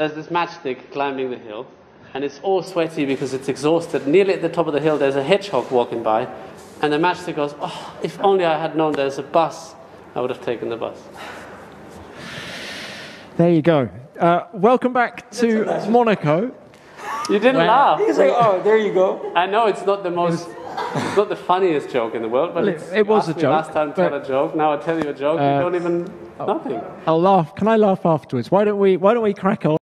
There's this matchstick climbing the hill, and it's all sweaty because it's exhausted. Nearly at the top of the hill, there's a hedgehog walking by, and the matchstick goes, "Oh, if only I had known there's a bus, I would have taken the bus." There you go. Welcome back to Monaco. You didn't laugh. He's like, "Oh, there you go." I know it's not the most, it's not the funniest joke in the world, but it was a joke. Last time, tell a joke. Now I tell you a joke. You don't even nothing. I'll laugh. Can I laugh afterwards? Why don't we crack on?